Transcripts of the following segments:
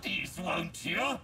bodies, won't you?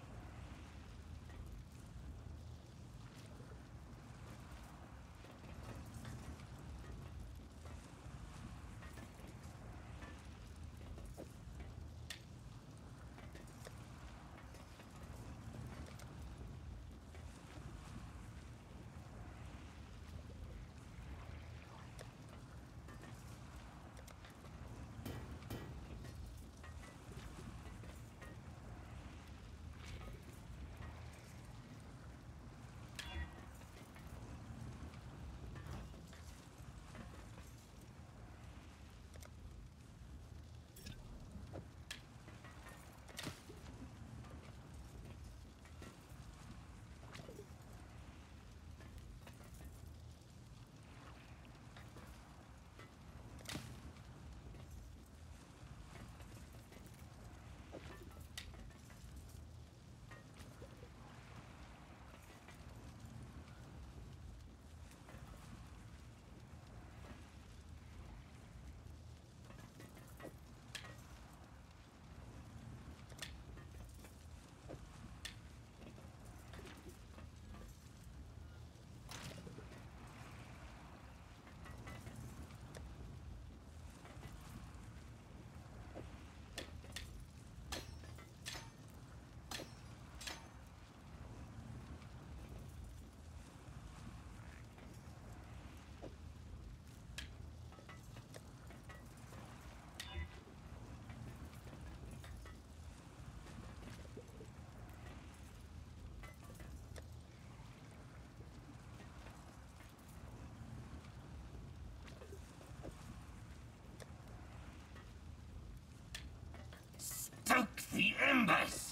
The embers!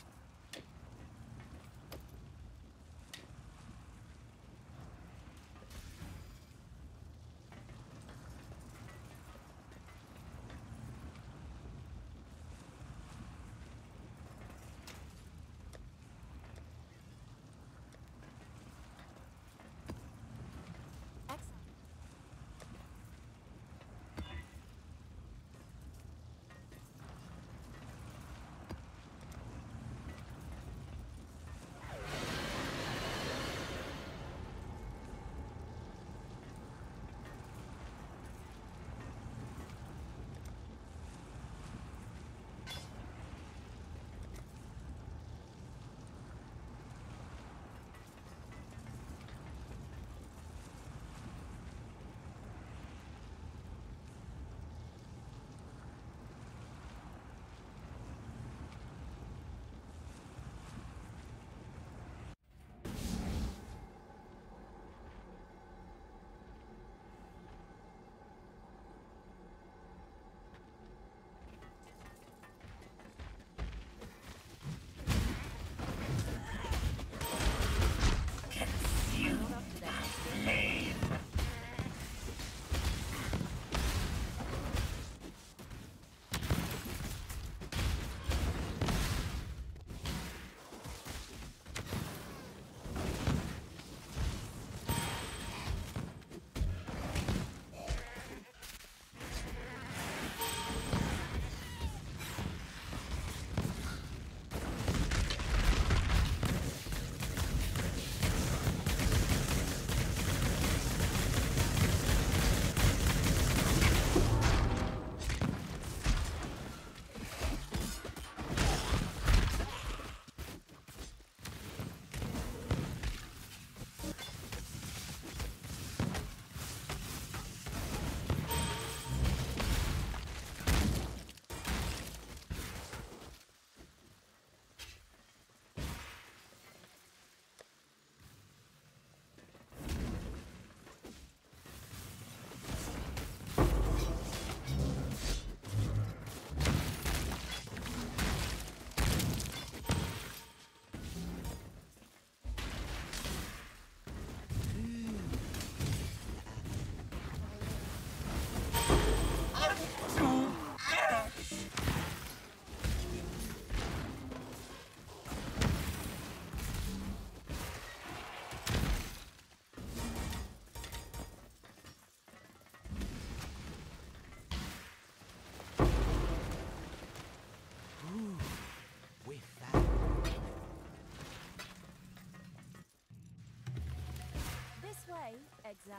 exile.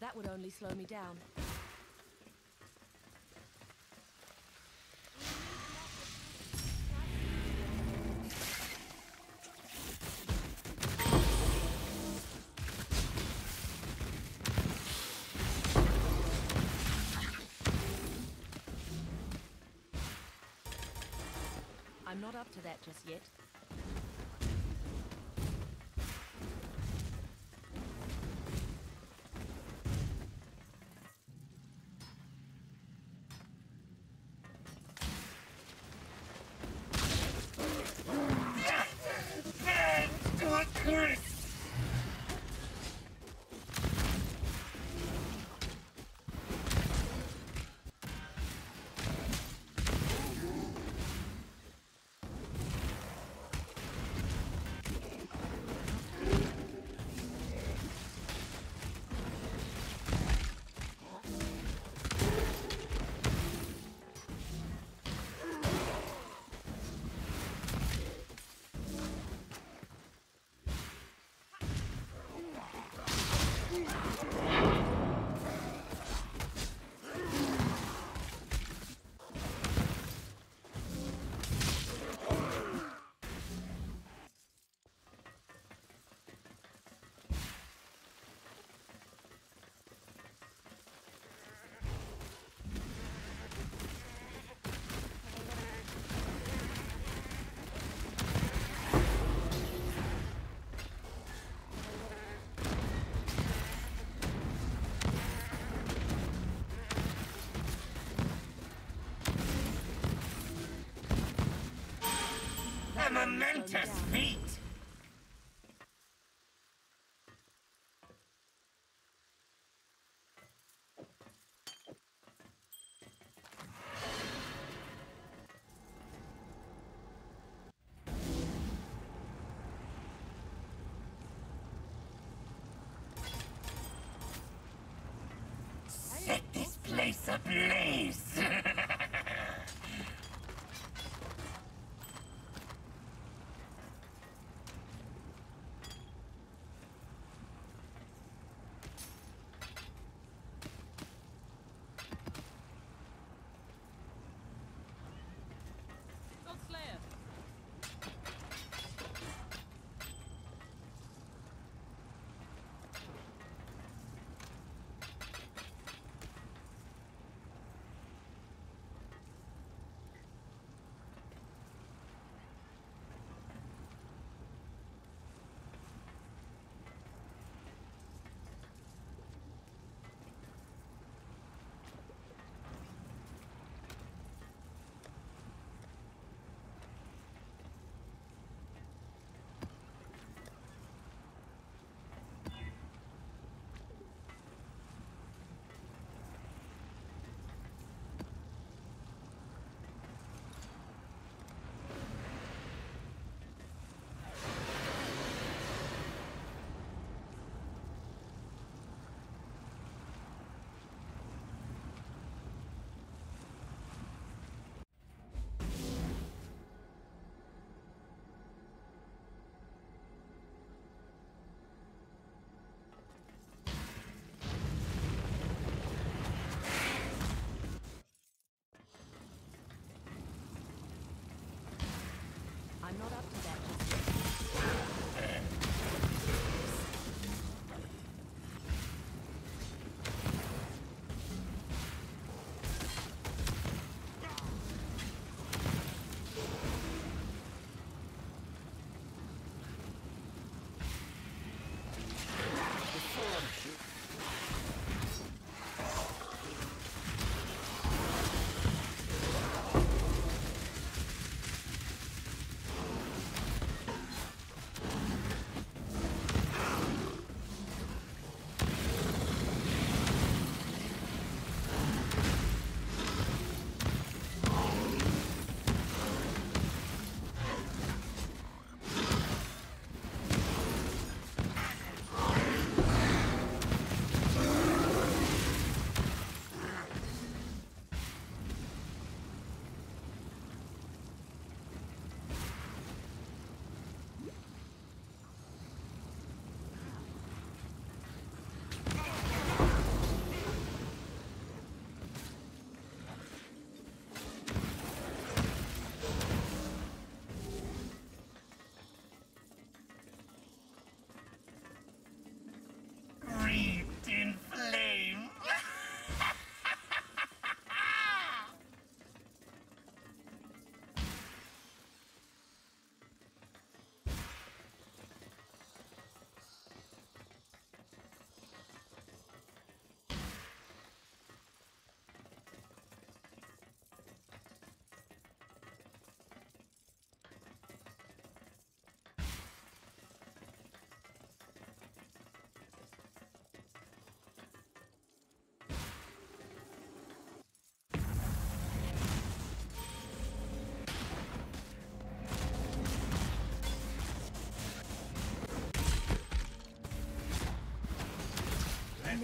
That would only slow me down. I'm not up to that just yet. Momentous feat! Set this place ablaze!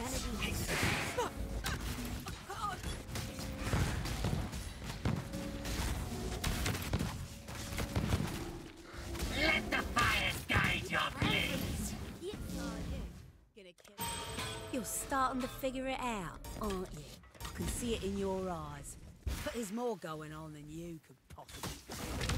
humanity history. Let the fires guide your blaze. You're starting to figure it out, aren't you? I can see it in your eyes. But there's more going on than you could possibly do.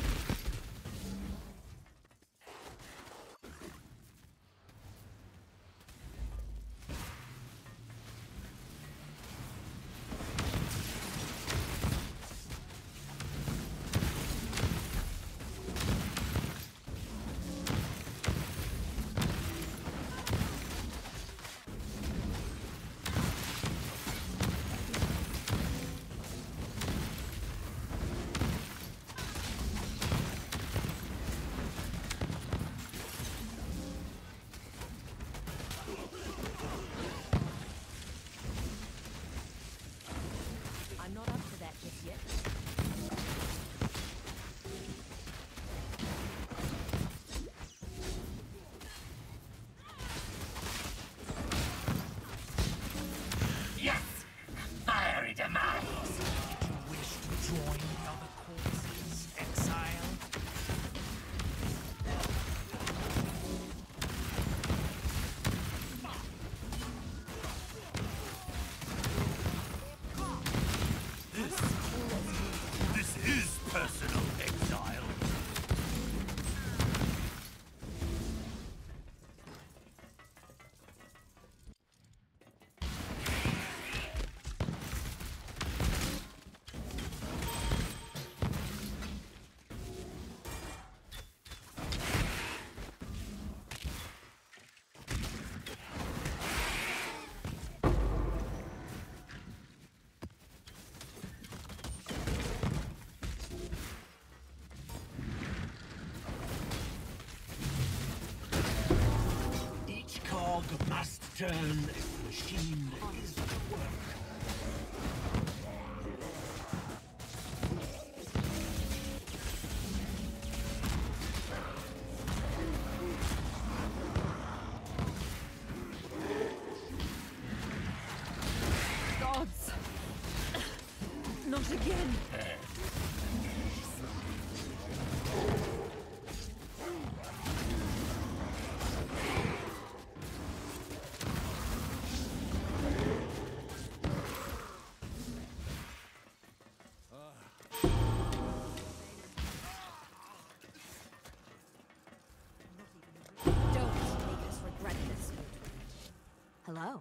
Must turn a machine is to work. Hello.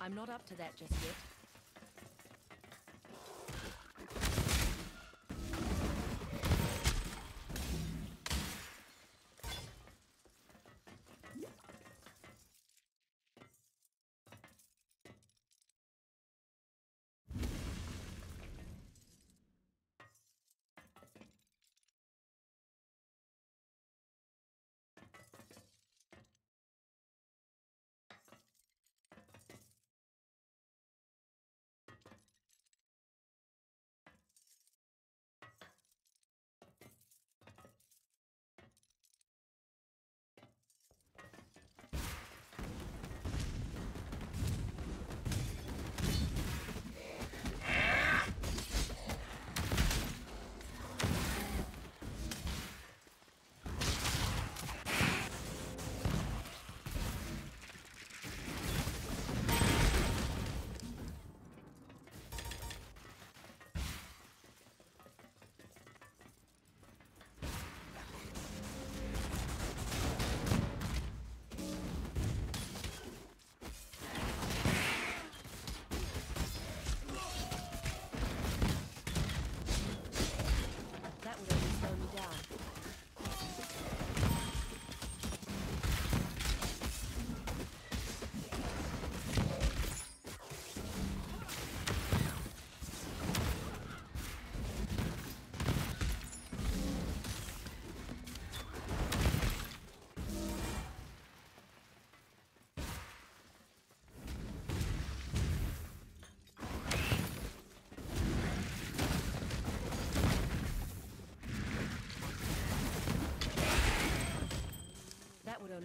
I'm not up to that just yet.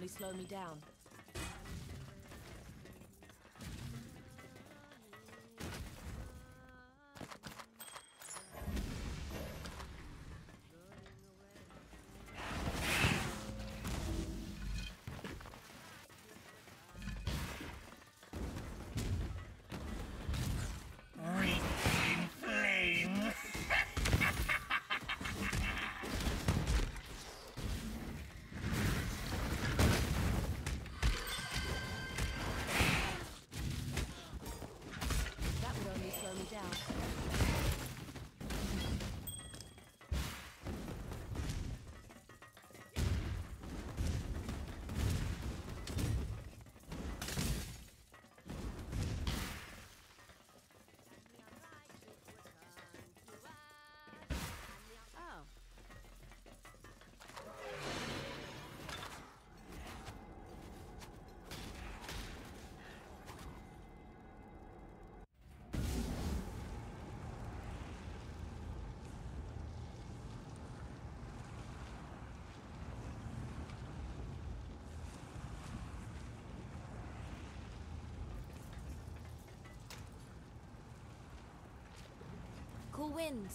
possibly slow me down. Cool winds.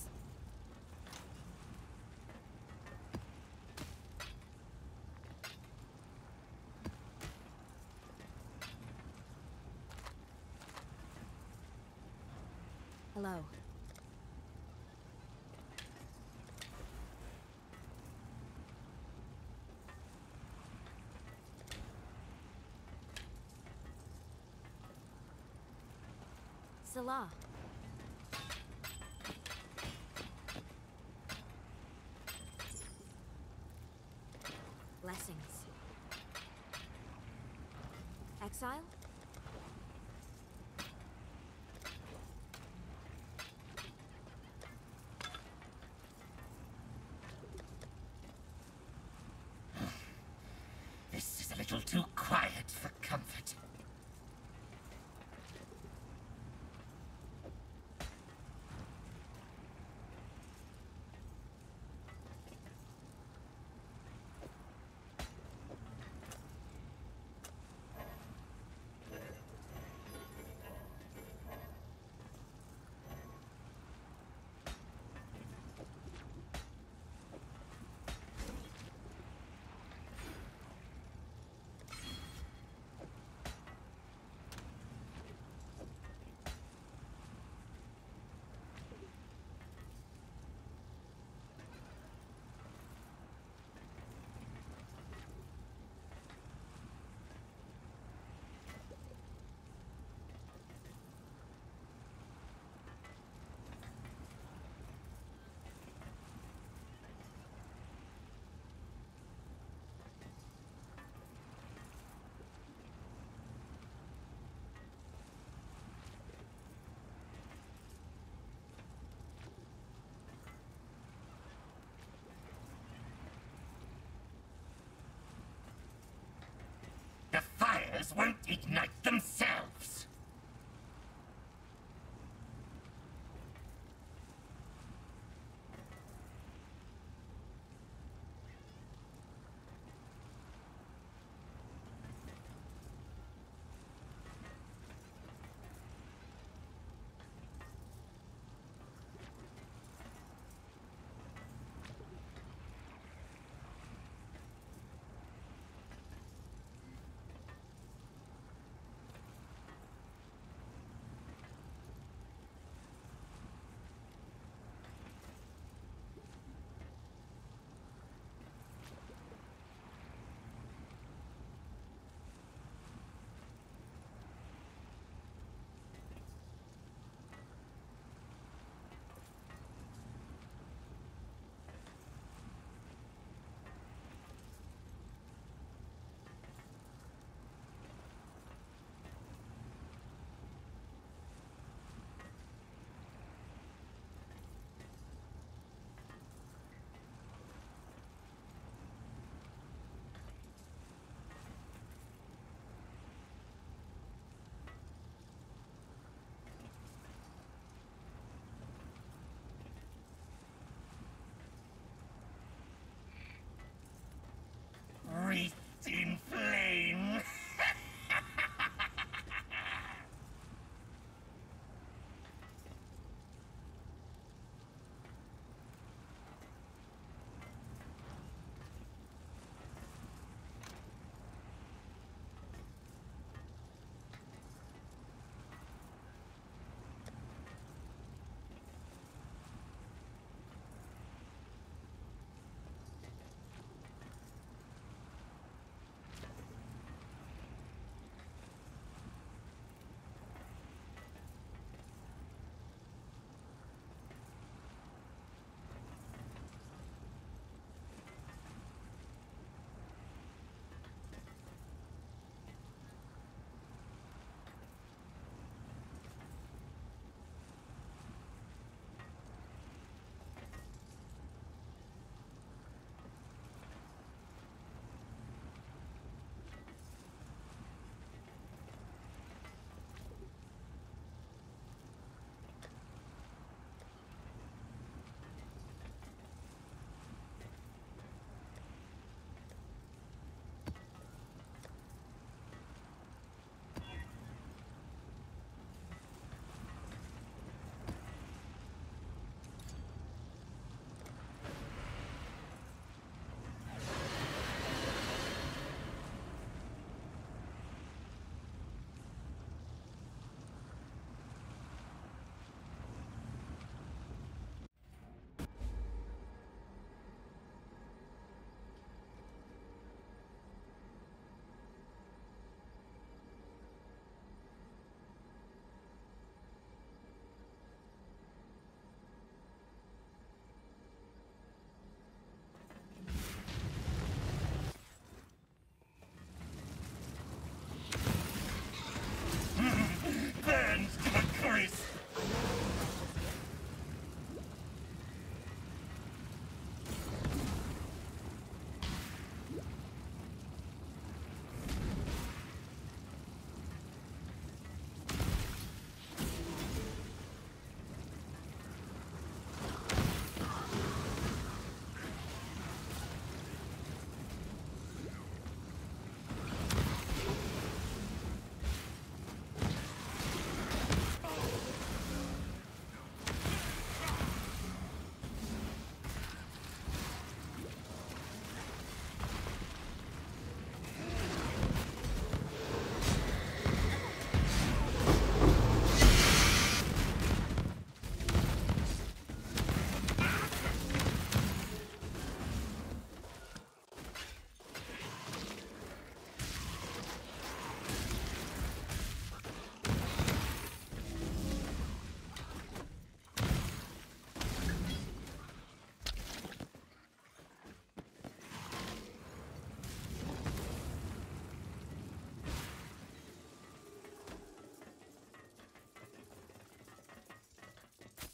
Hello. Salah. Blessings. Exile? This is a little too quiet for comfort. Won't ignite themselves.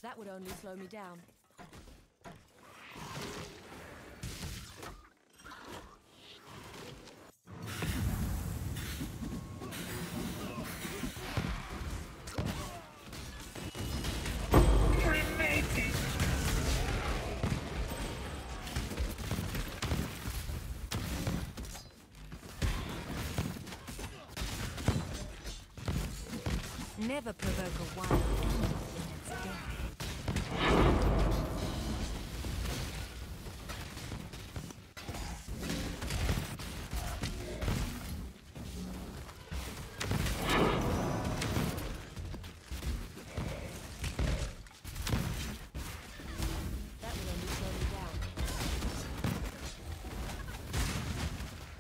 That would only slow me down. Never provoke a wild animal in its death. That will only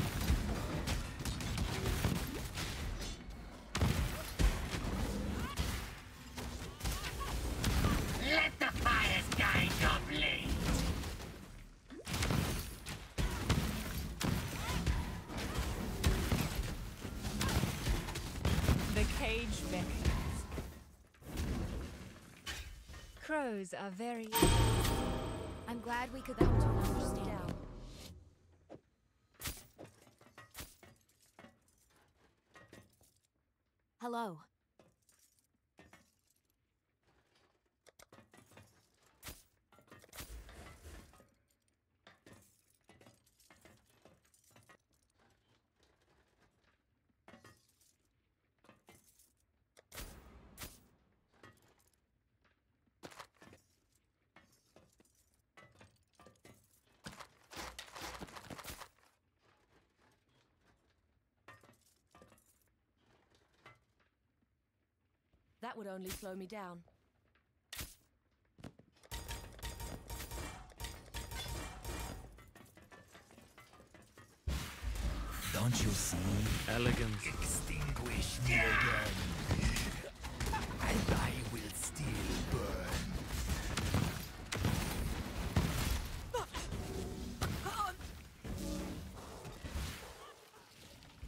slow me down. Crows are very... I'm glad we could come to an understanding. Hello. That would only slow me down. Don't you see? Elegance. Extinguish me again. And I will still burn.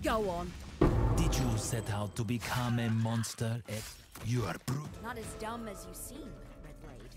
Go on. Did you set out to become a monster? You are brutal. Not as dumb as you seem, Red Blade.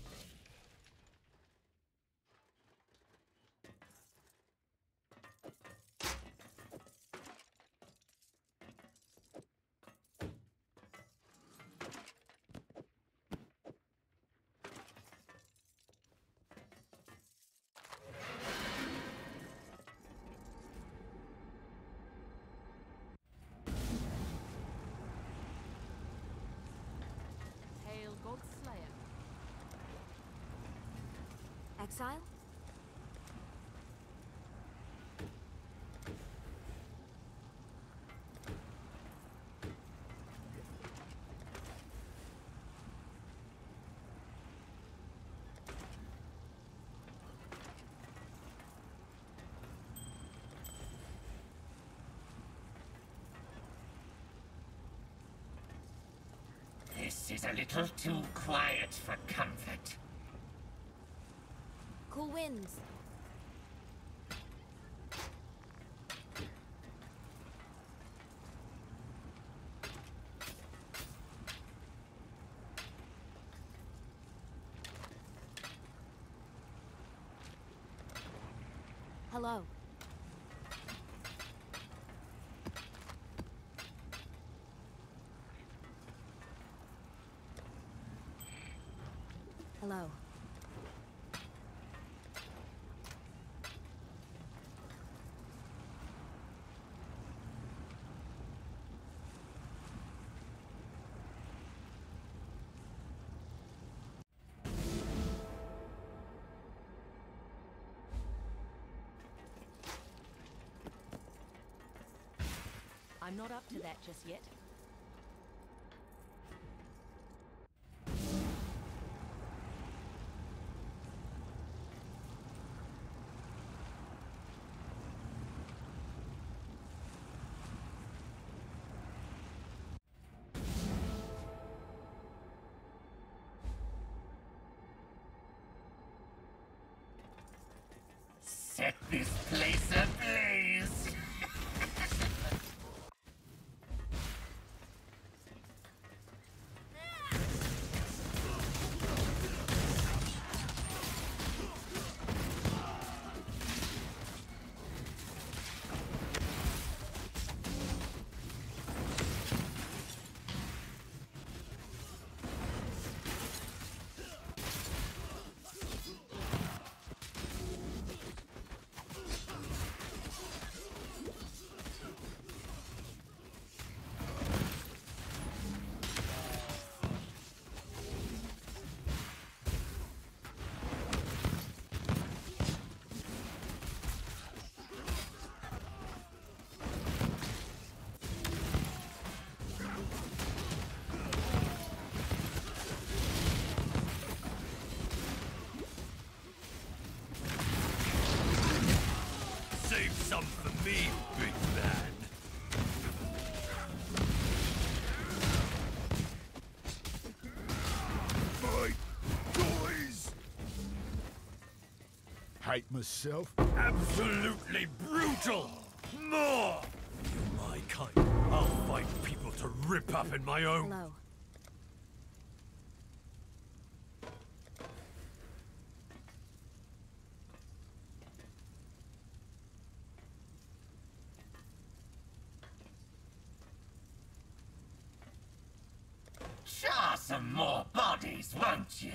Exile? This is a little too quiet for comfort. Cool winds. Hello. Hello. I'm not up to that just yet. me, big man. Fight, boys! Hate myself? Absolutely brutal! More! You're my kind. I'll fight people to rip up in my own. Hello. Some more bodies, won't you?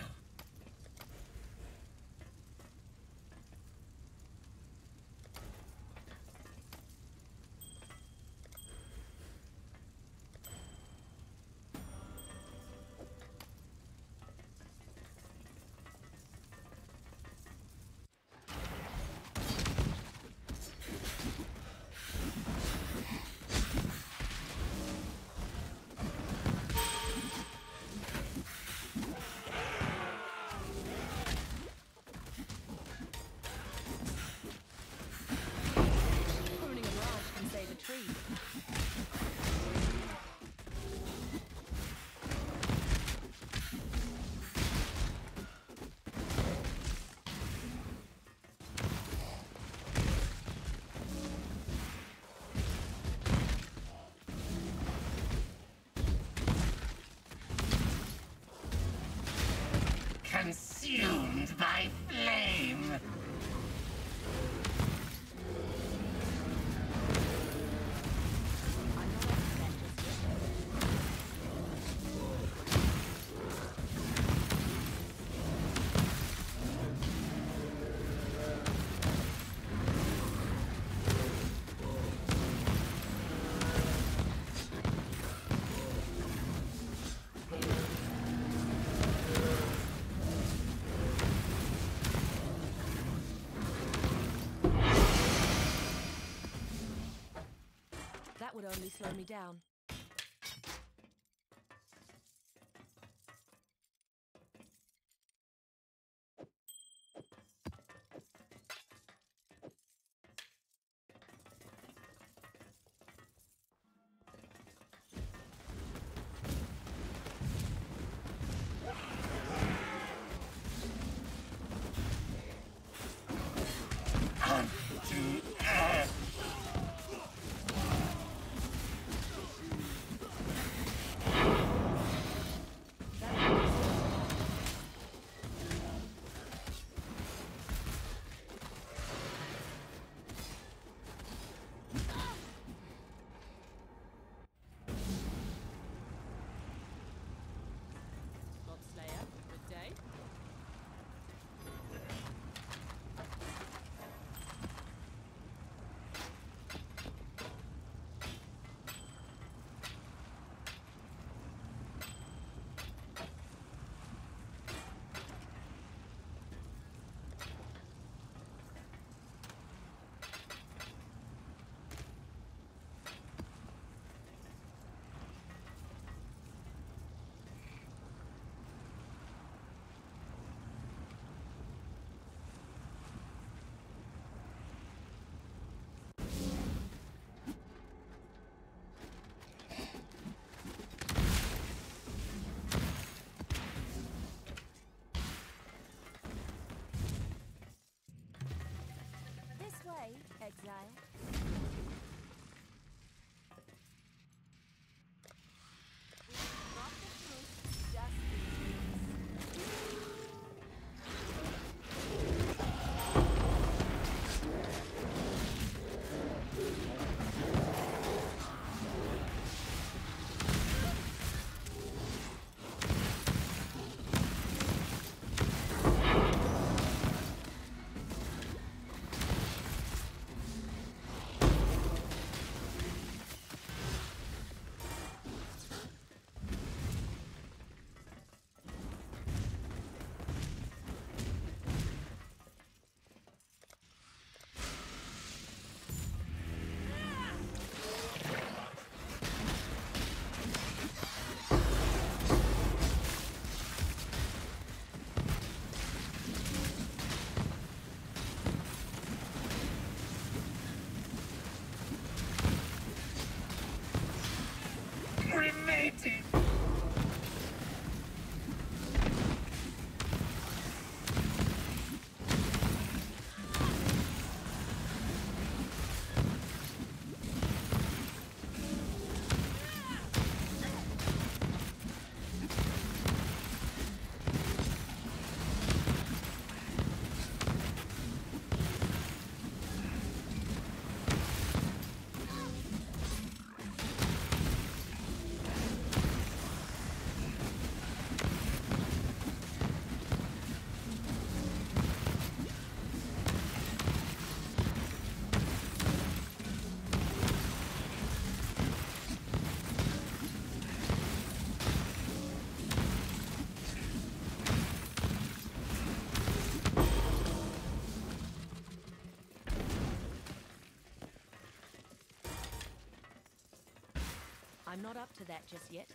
Consumed by flame. Would only slow me down. Exile. I'm not up to that just yet.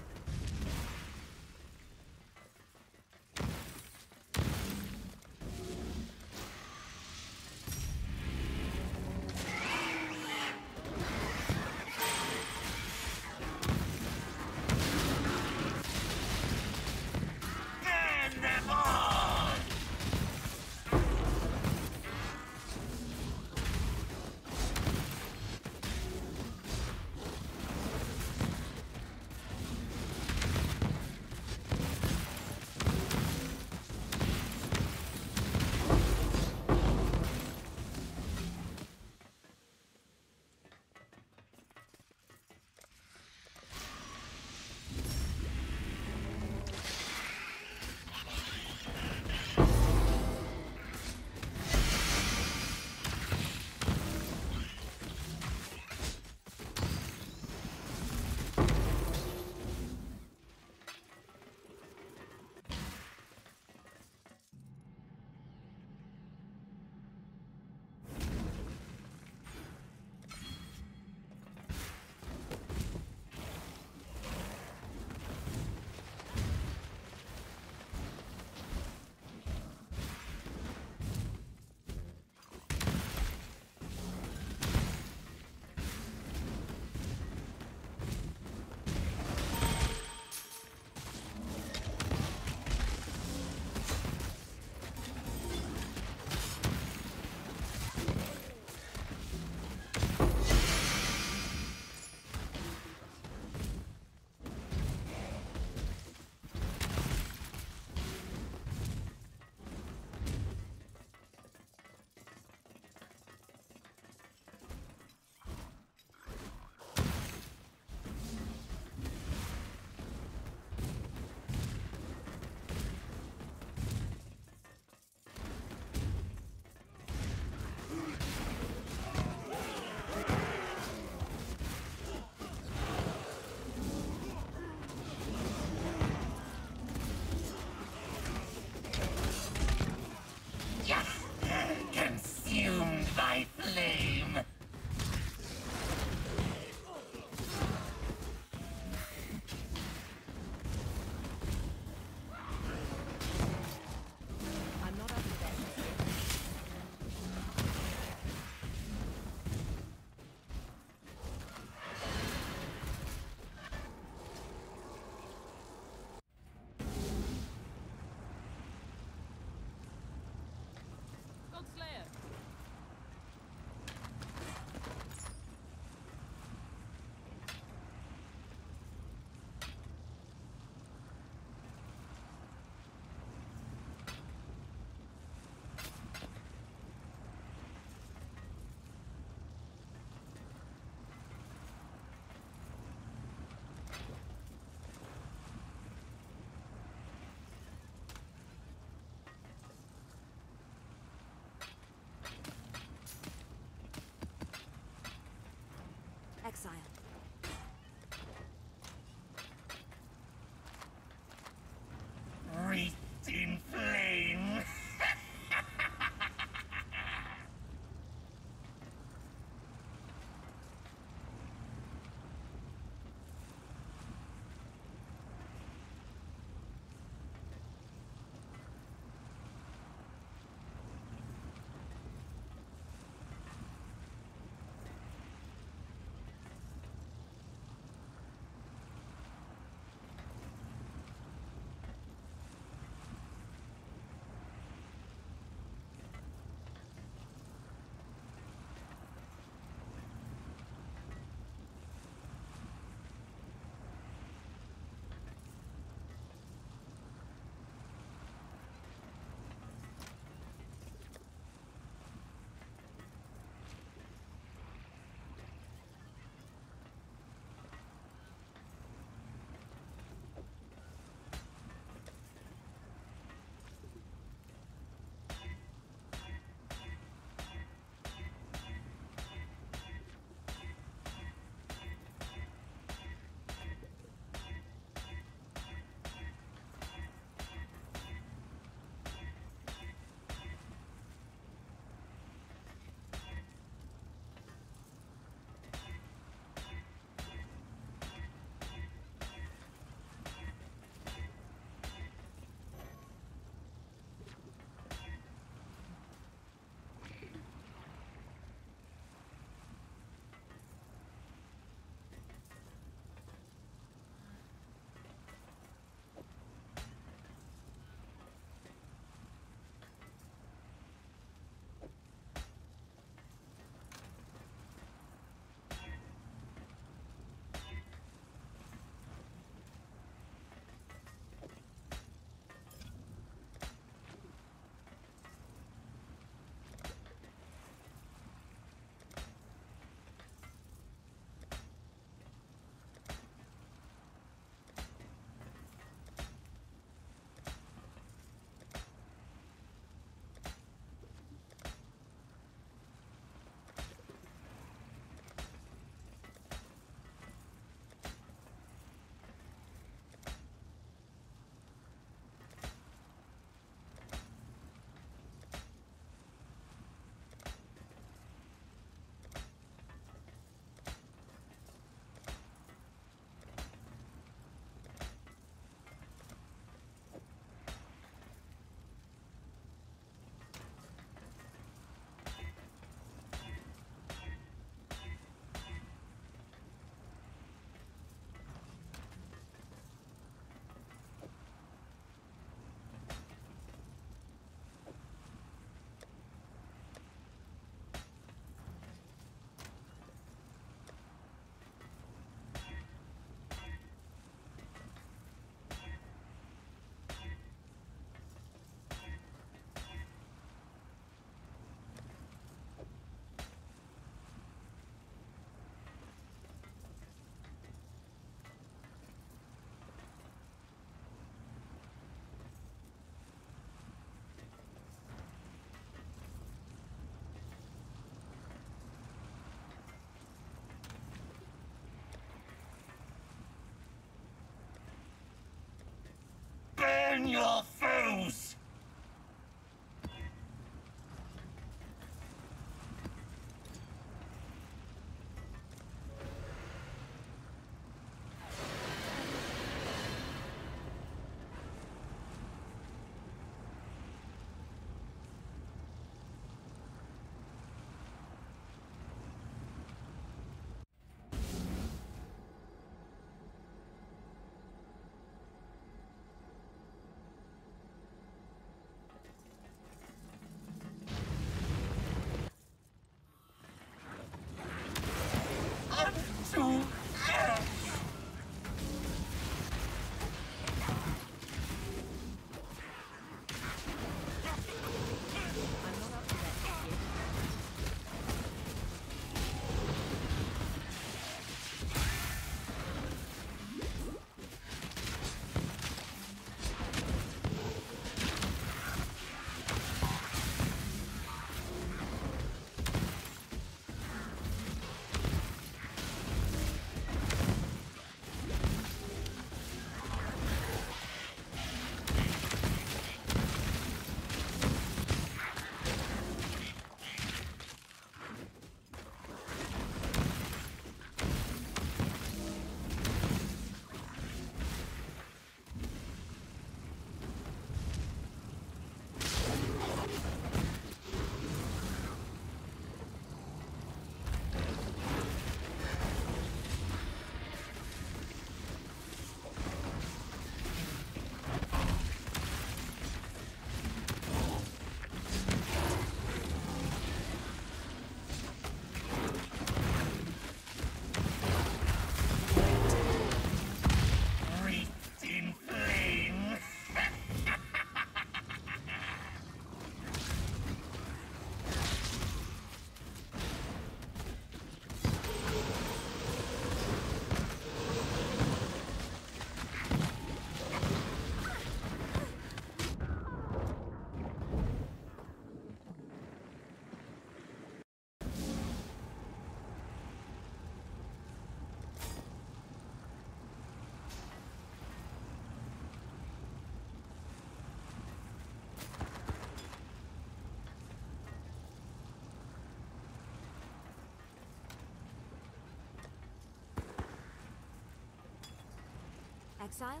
exile?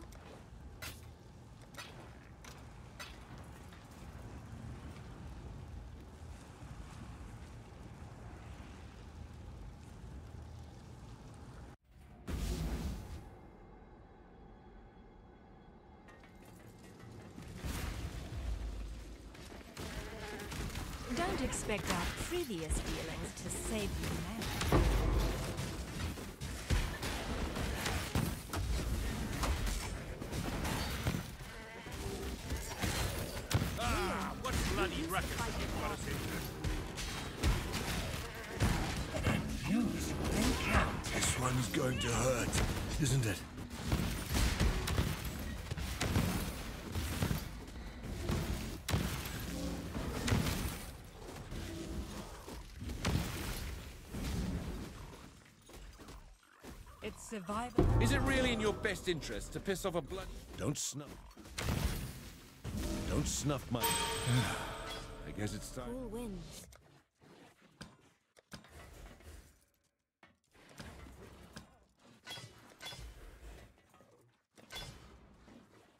Don't expect our previous dealings to save you now. This one's going to hurt, isn't it? It's survival. Is it really in your best interest to piss off a blood? Don't snuff. Don't snuff my... I guess it's time. Who wins?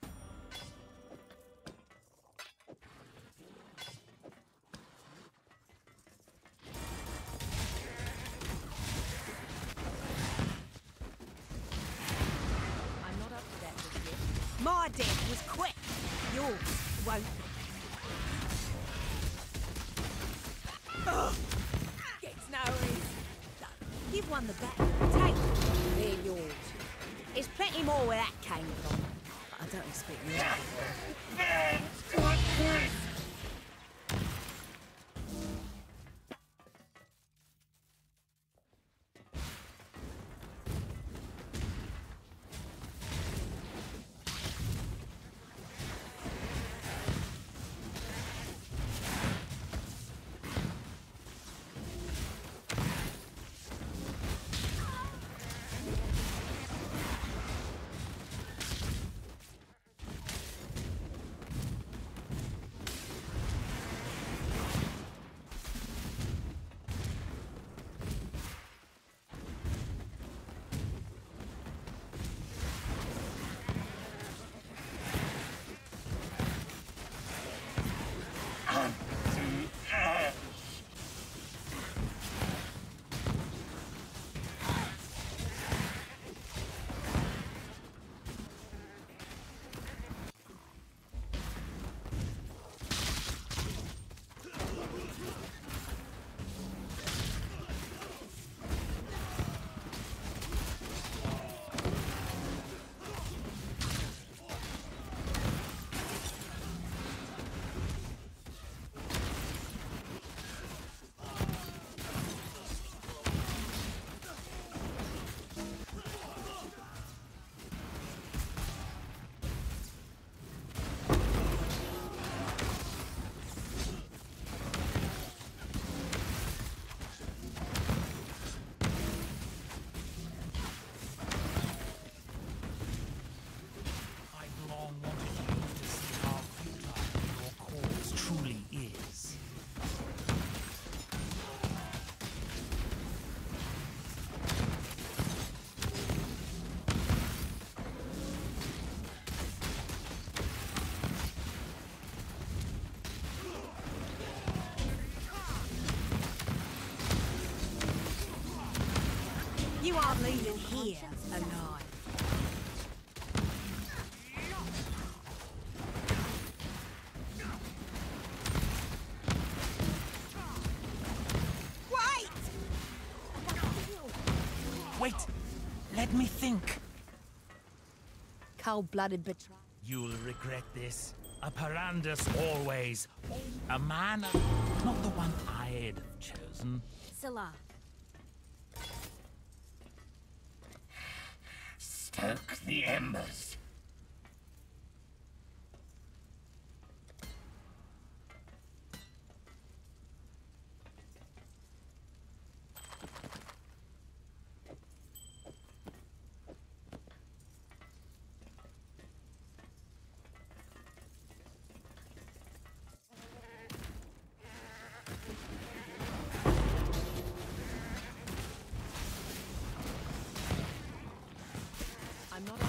I'm not up to that just yet. My death was quick. Yours won't be. You've won the battle. Take them. They're yours. There's plenty more where that came from. But I don't expect you to. You aren't leaving here alive. Wait! Wait! Let me think. Cold-blooded betrayal. You'll regret this. A Parandus always. A man, not the one I'd have chosen. Salah. Stoke the embers. I'm not on that.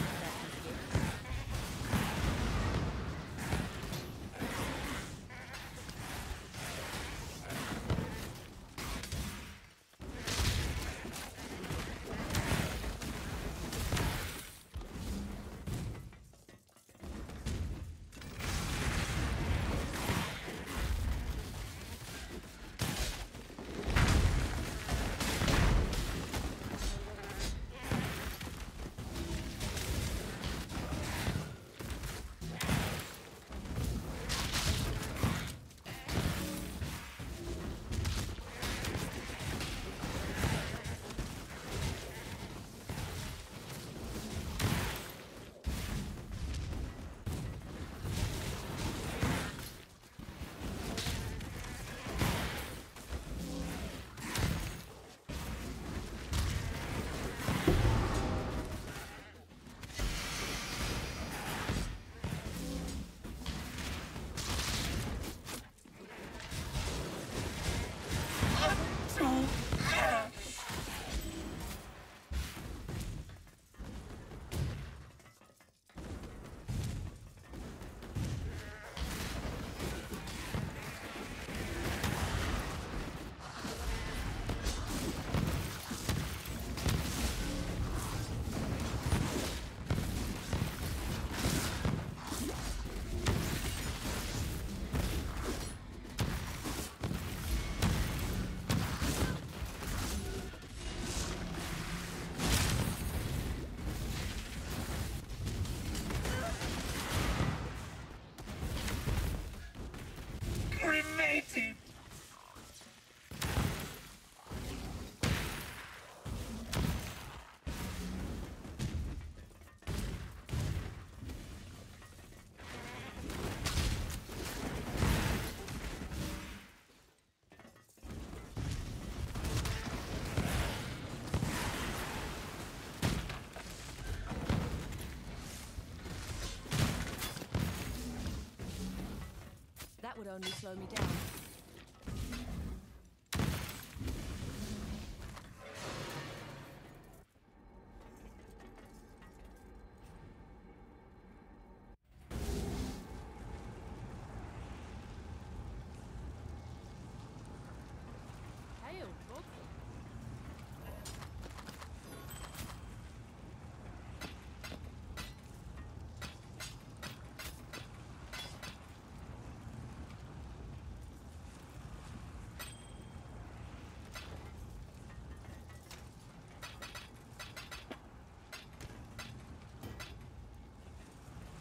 only slow me down.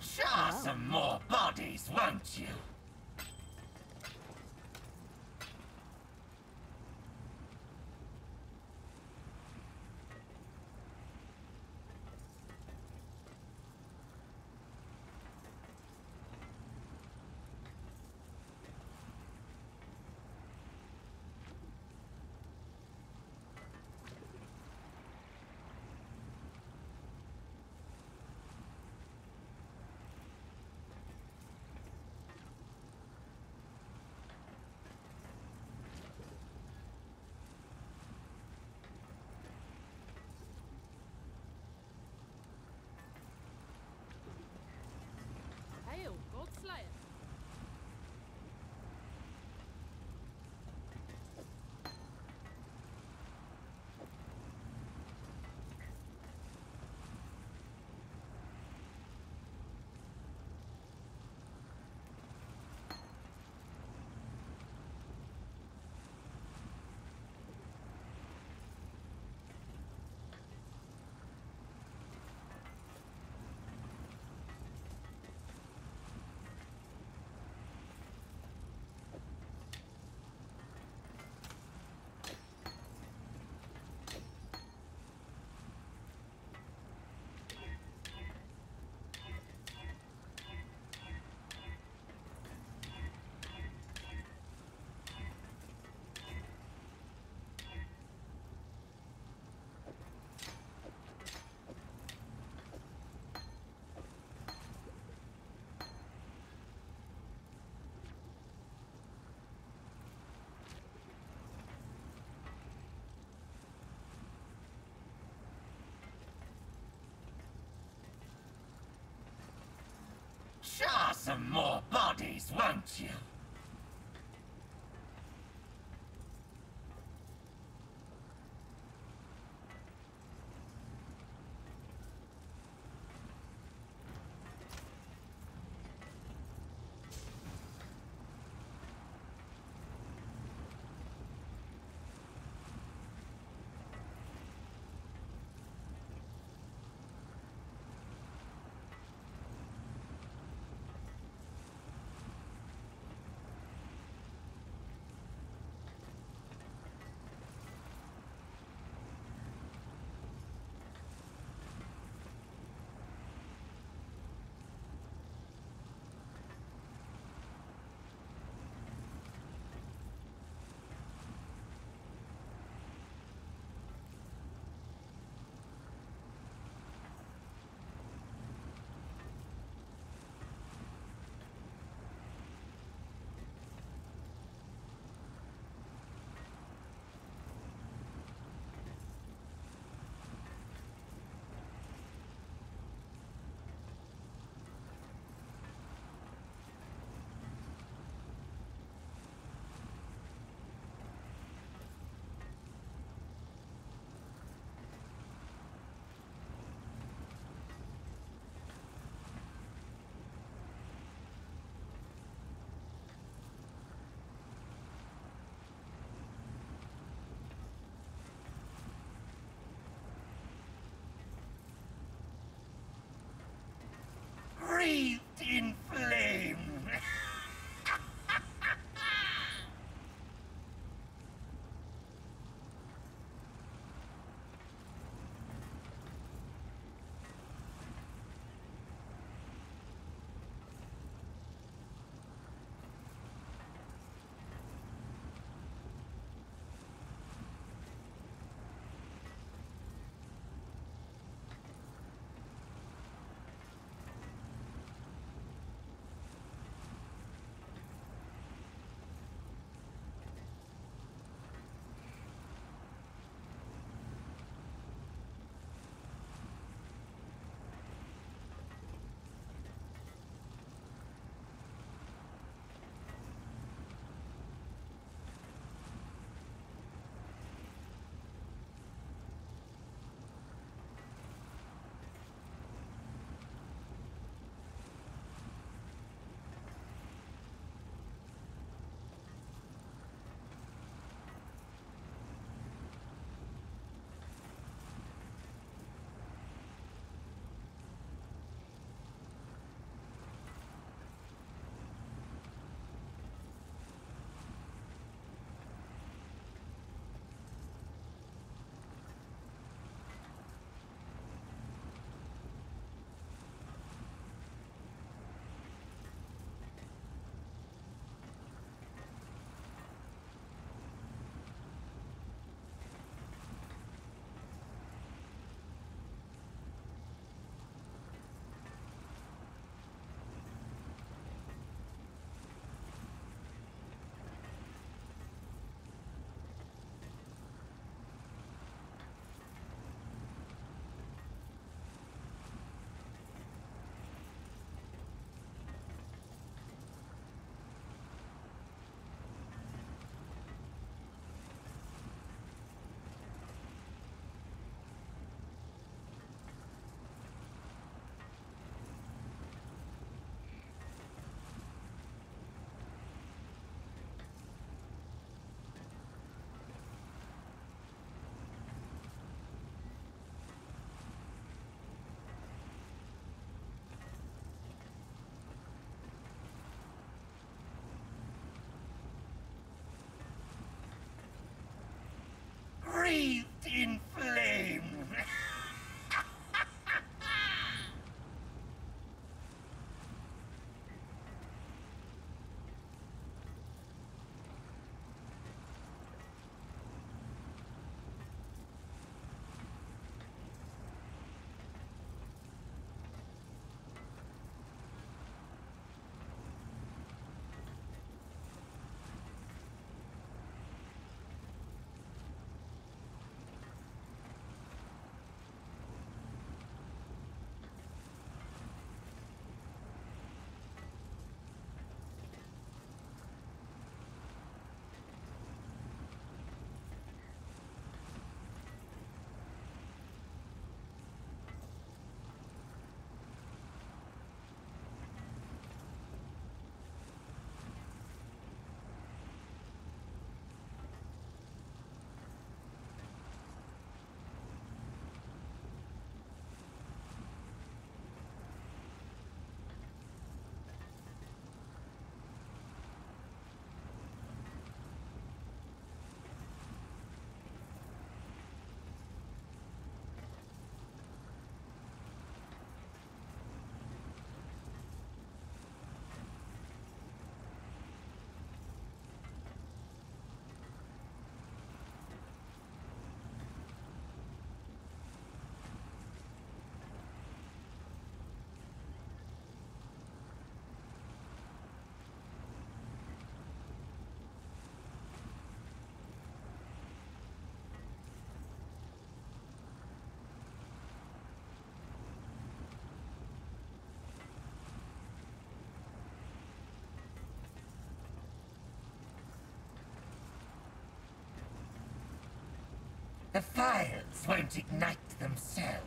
Show some more bodies, won't you? Show some more bodies, won't you? breathed in flame. The fires won't ignite themselves.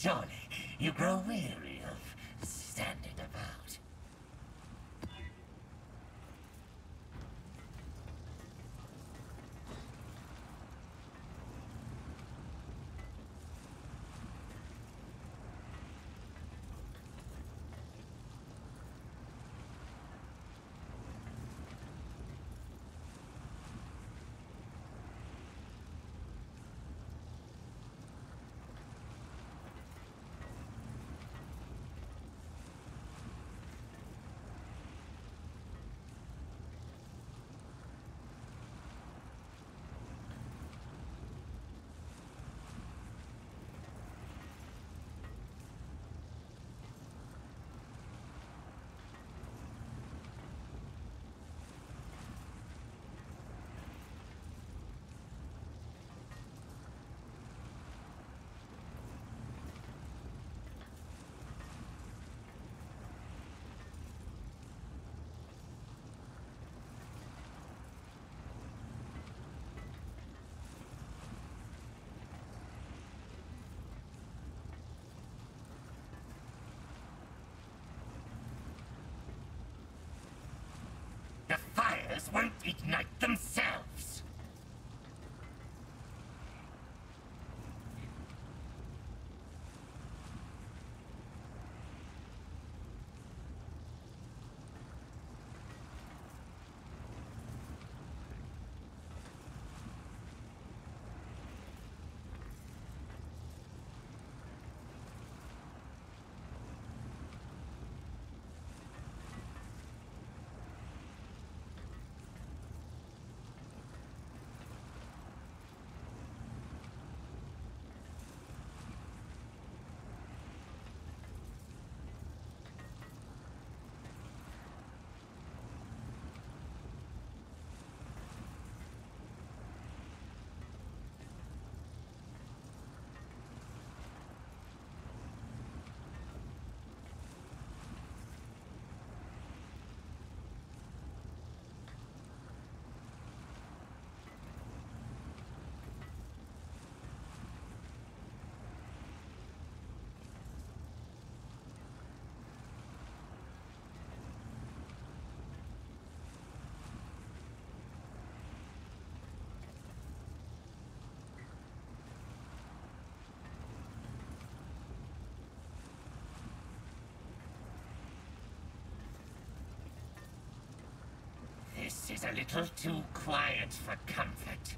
Surely you grow weary of standing about. Won't ignite themselves. This is a little too quiet for comfort.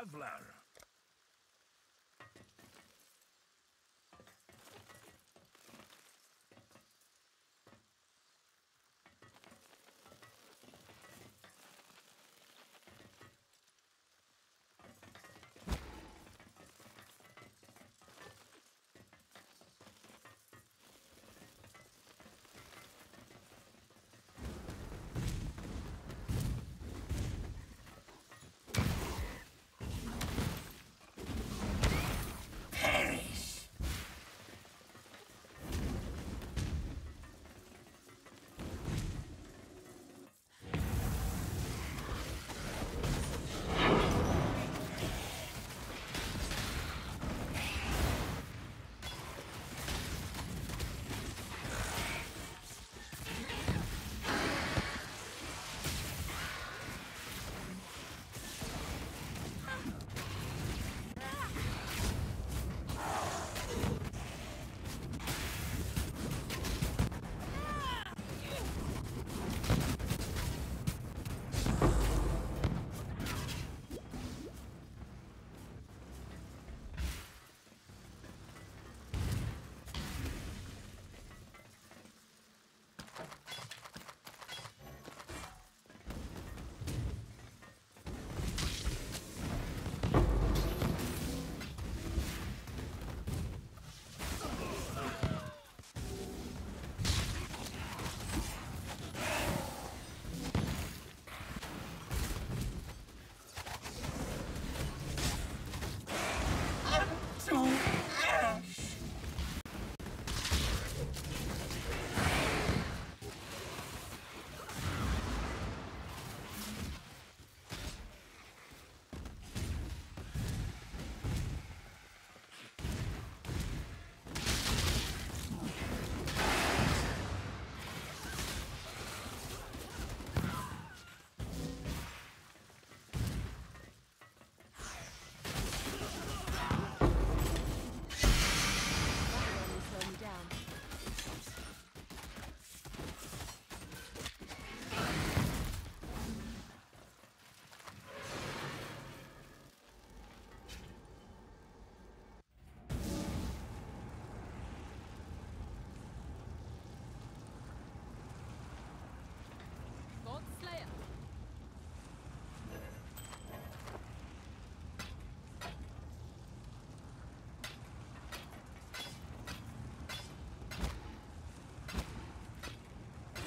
traveler.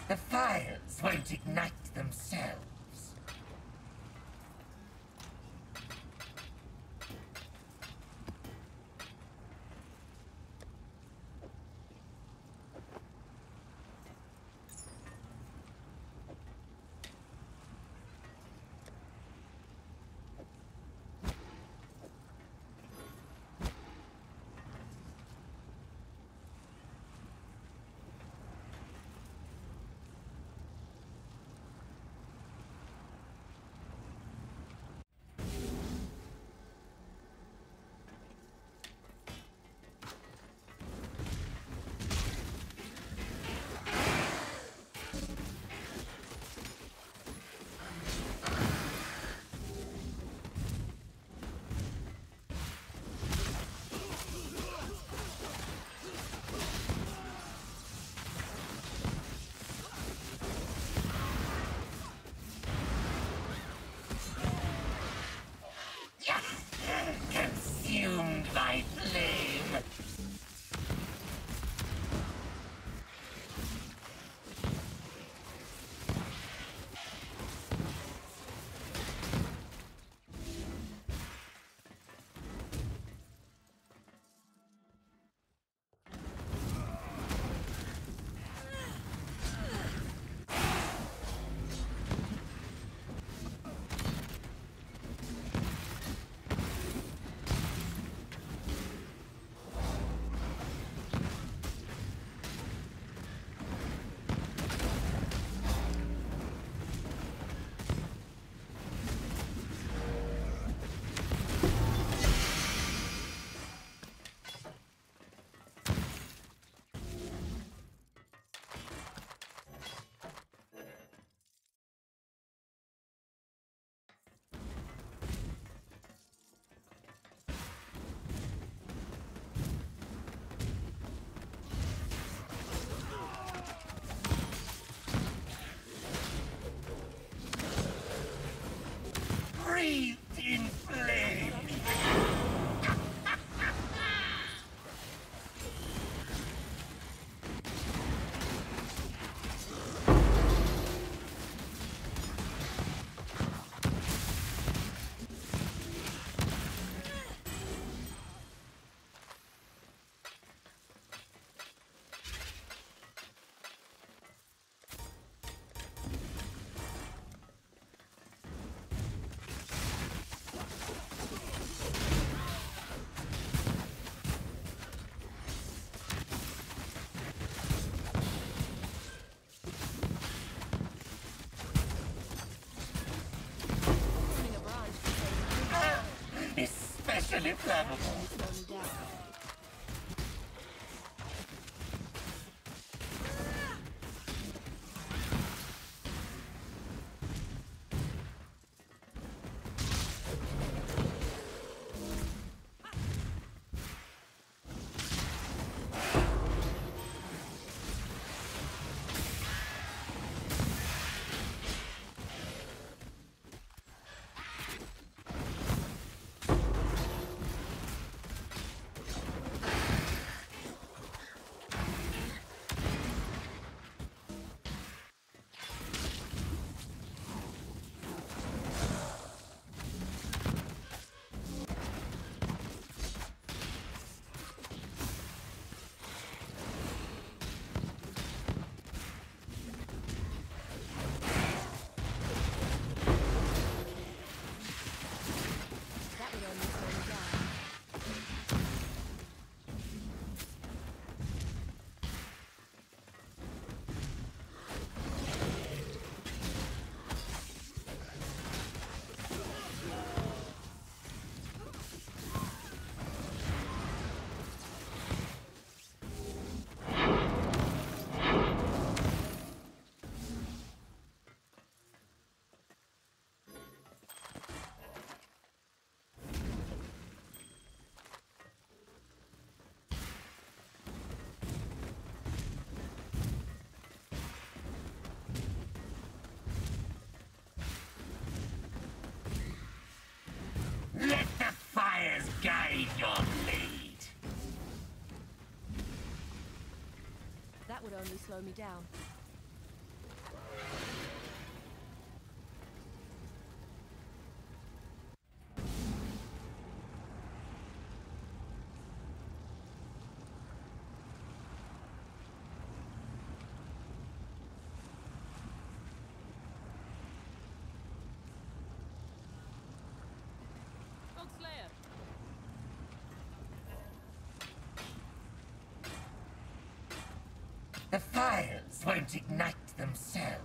The fires won't ignite themselves. especially flammable. Guide your blade. That would only slow me down. The fires won't ignite themselves.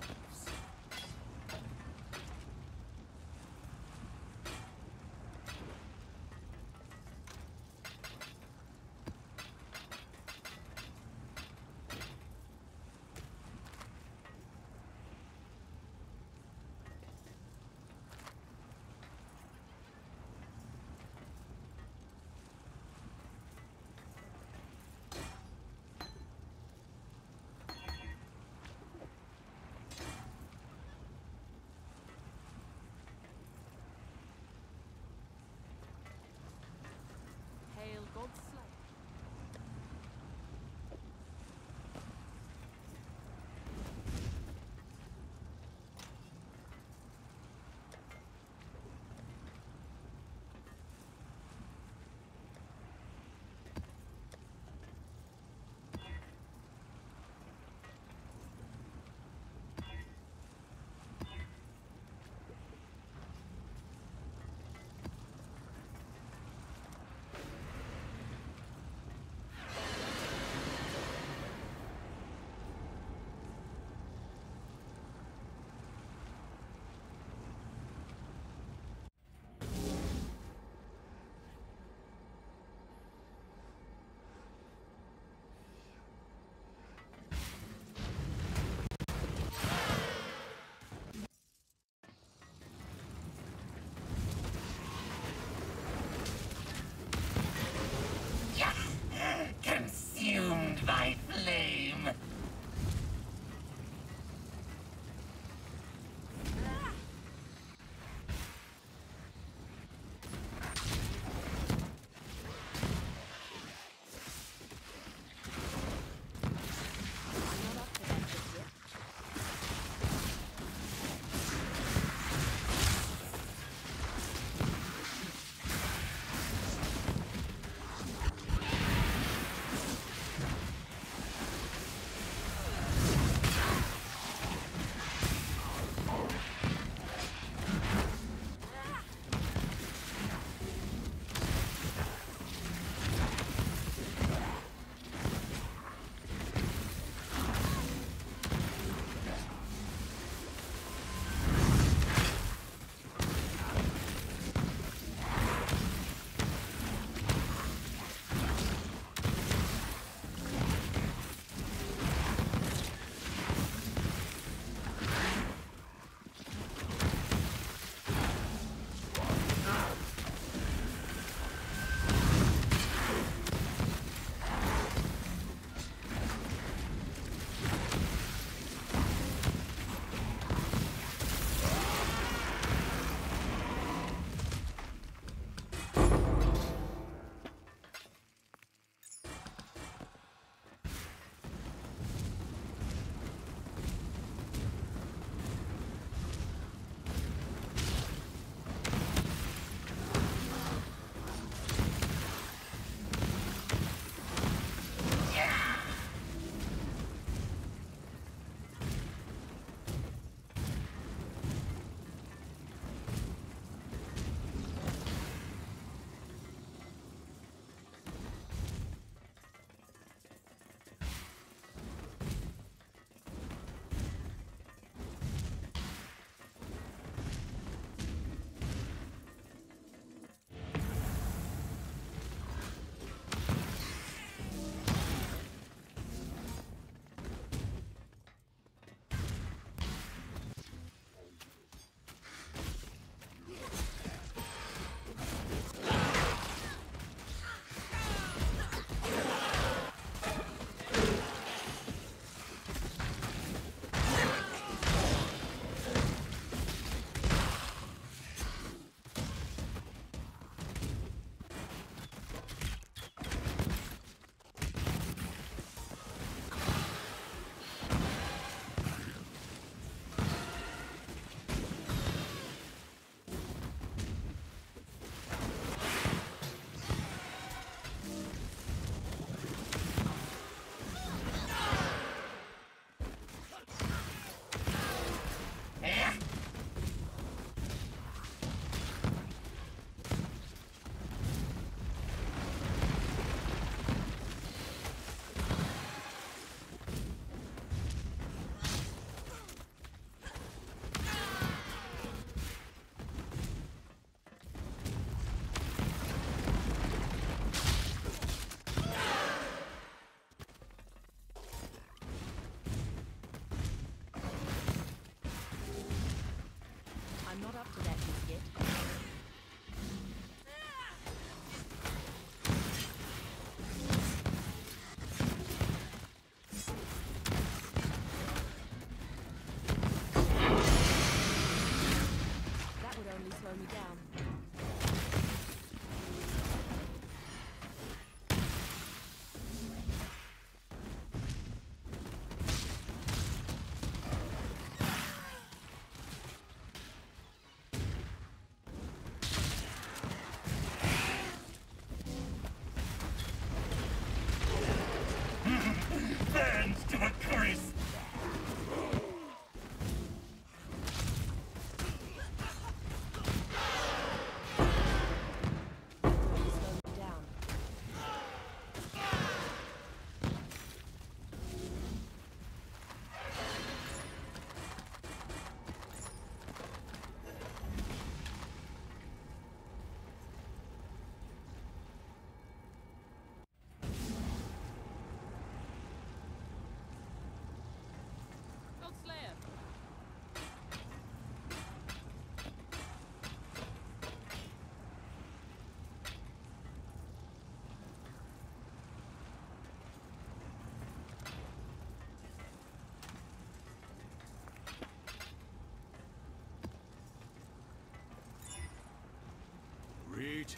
not up to that just yet. That would only slow me down. Greeting.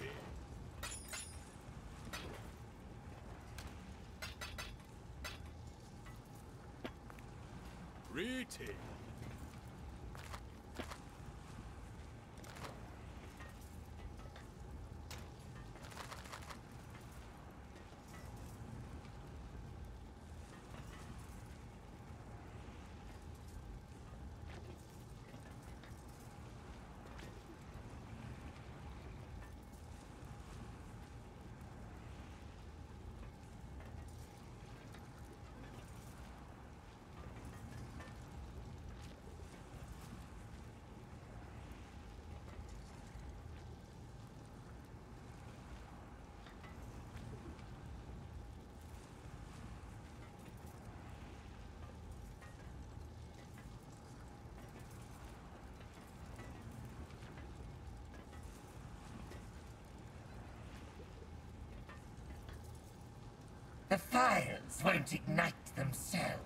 The fires won't ignite themselves.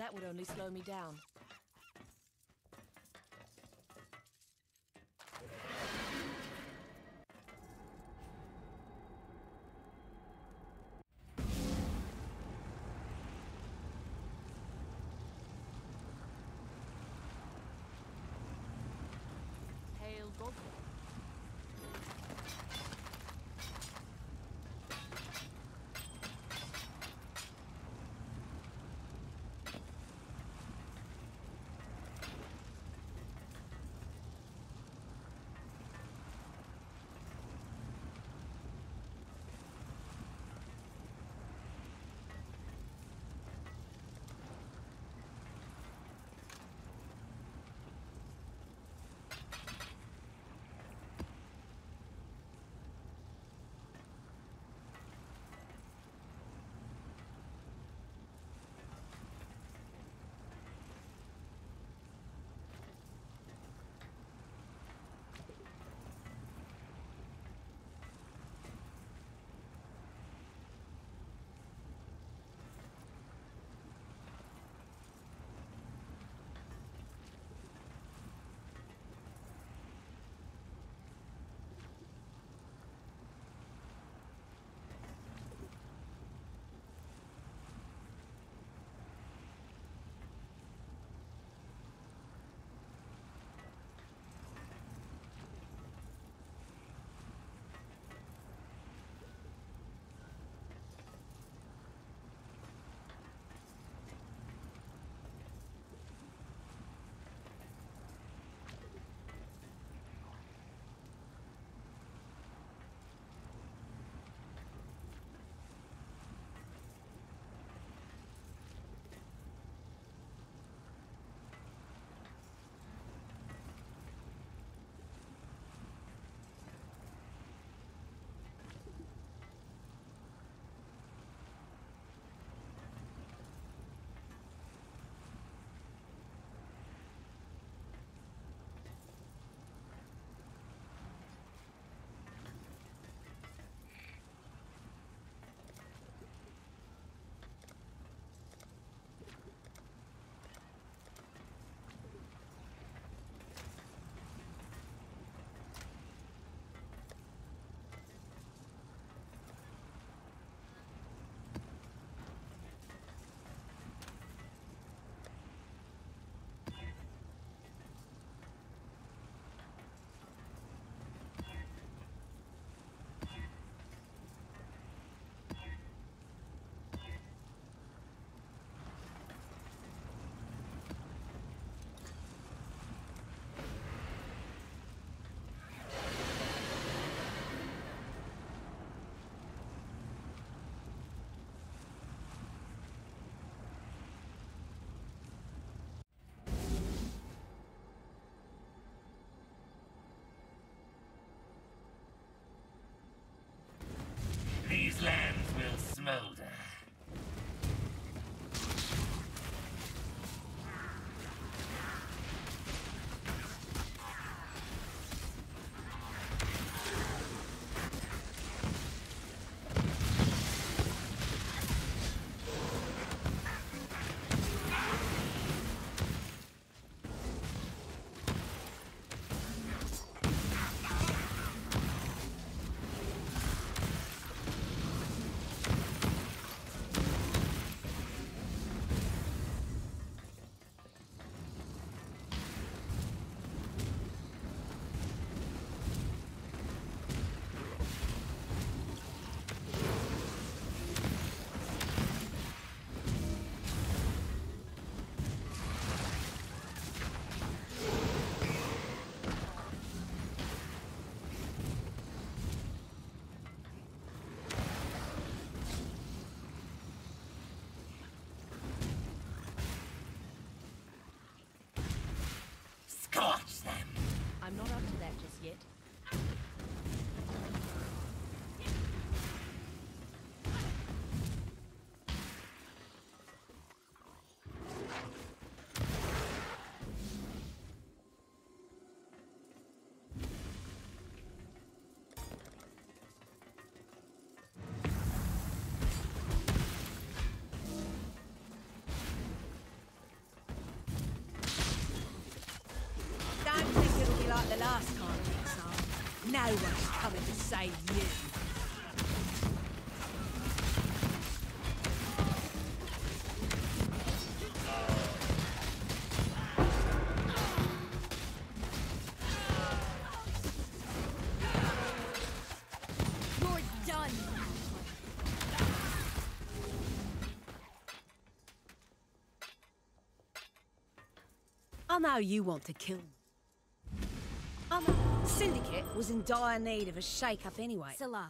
That would only slow me down. Hail Goblin. I was coming to save you. You're done. I know you want to kill me. Syndicate was in dire need of a shake-up anyway. Salah.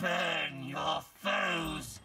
Burn your foes!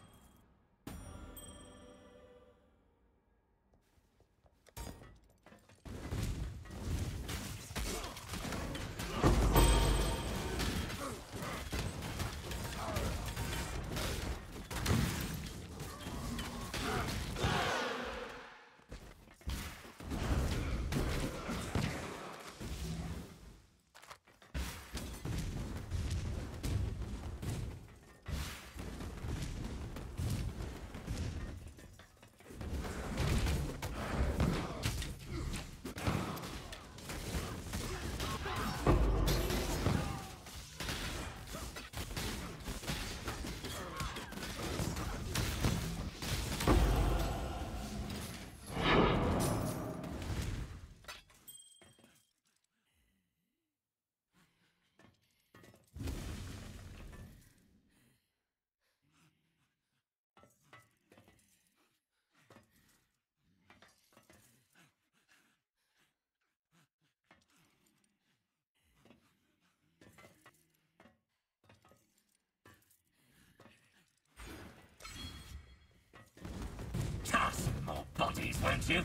More bodies, won't you?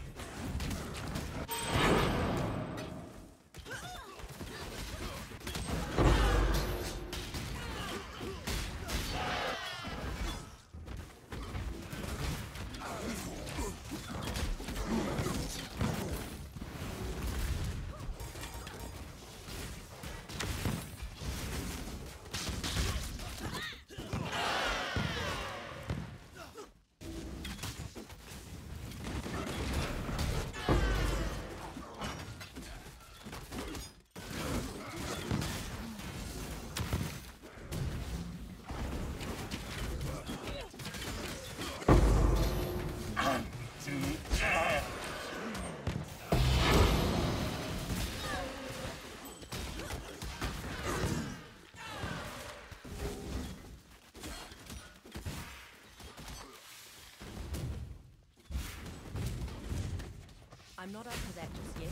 I'm not up for that just yet.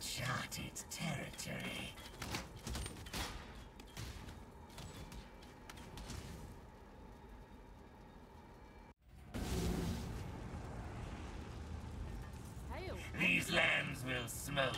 Uncharted territory. These lands will smolder.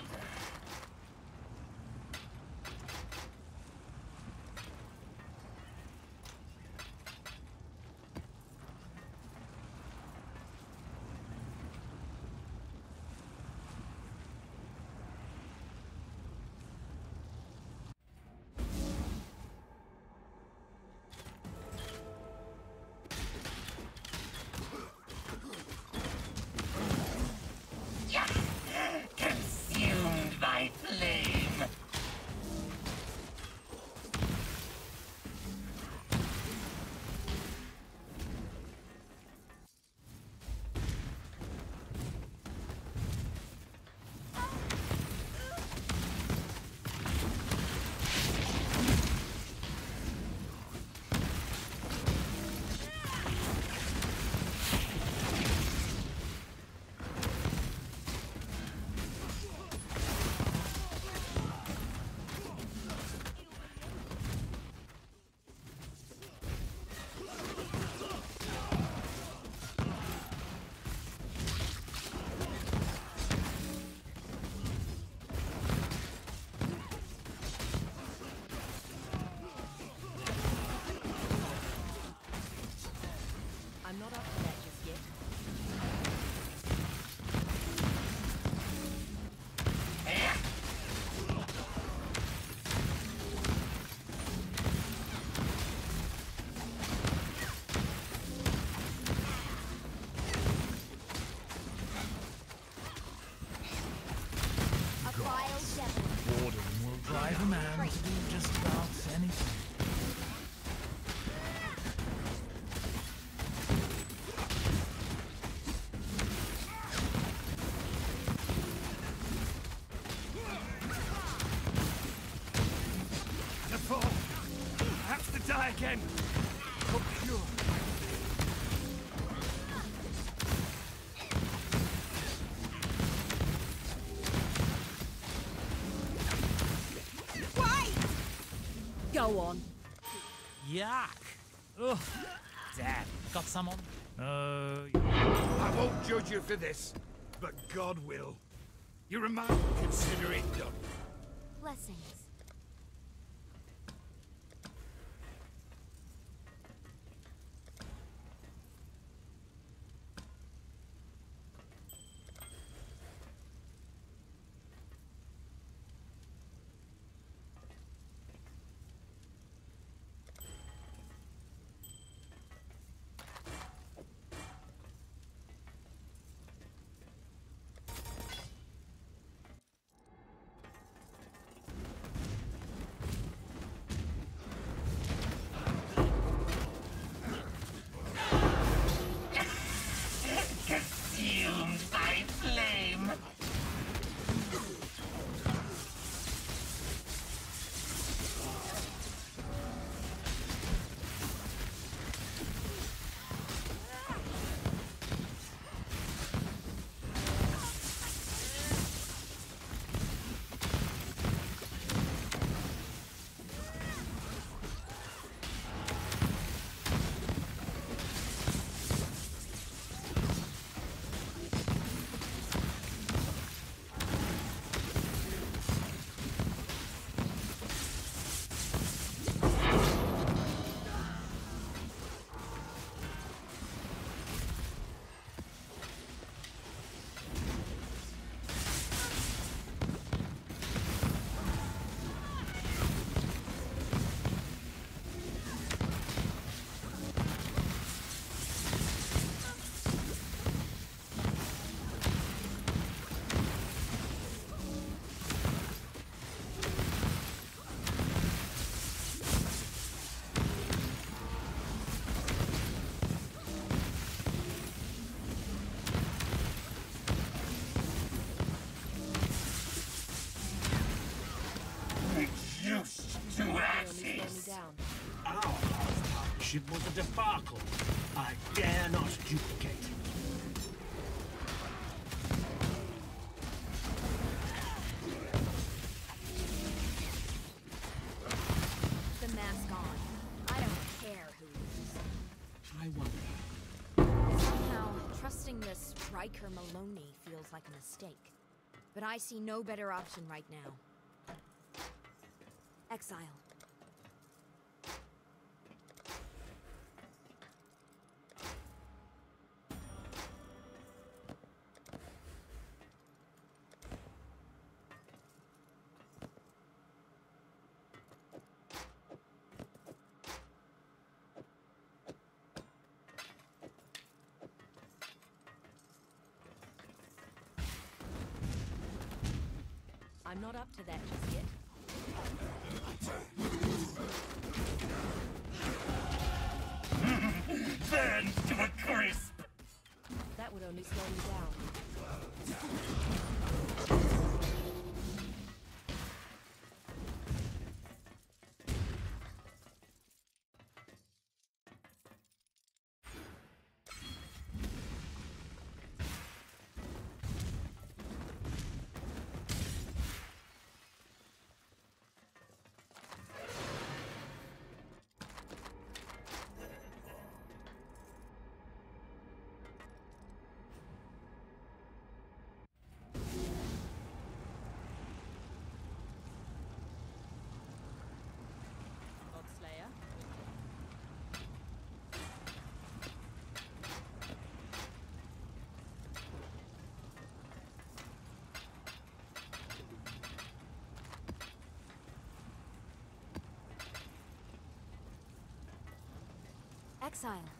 Again. Wait! Go on. Yuck. Ugh. Damn. Got someone? I won't judge you for this, but God will. You remind me, consider it done. Blessings. It was a debacle. I dare not duplicate. wonder. Somehow, trusting this Riker Maloney feels like a mistake. But I see no better option right now. Exile. I'm not up to that just yet. Burn to a crisp! That would only slow me down. Exile.